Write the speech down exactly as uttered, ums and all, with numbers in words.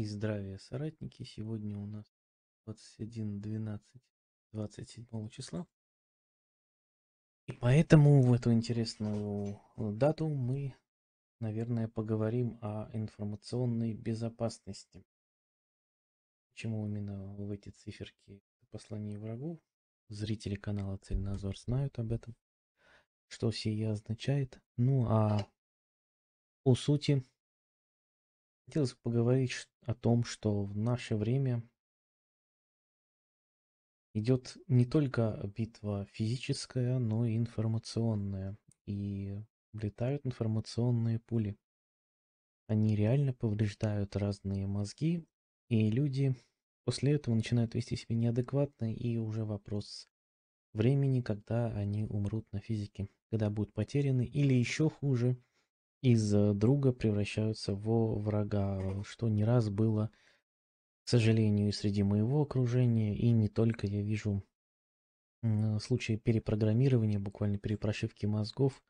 и здравия, соратники. Сегодня у нас двадцать первое двенадцатое двадцать седьмого числа. И поэтому в эту интересную дату мы, наверное, поговорим о информационной безопасности. Почему именно в эти циферки послание врагу? Зрители канала Цельнозор знают об этом, что сие означает. Ну а по сути хотелось поговорить о том, что в наше время идет не только битва физическая, но и информационная. И летают информационные пули. Они реально повреждают разные мозги, и люди после этого начинают вести себя неадекватно, и уже вопрос времени, когда они умрут на физике, когда будут потеряны, или еще хуже, из друга превращаются во врага, что не раз было, к сожалению, и среди моего окружения, и не только. Я вижу случаи перепрограммирования, буквально перепрошивки мозгов,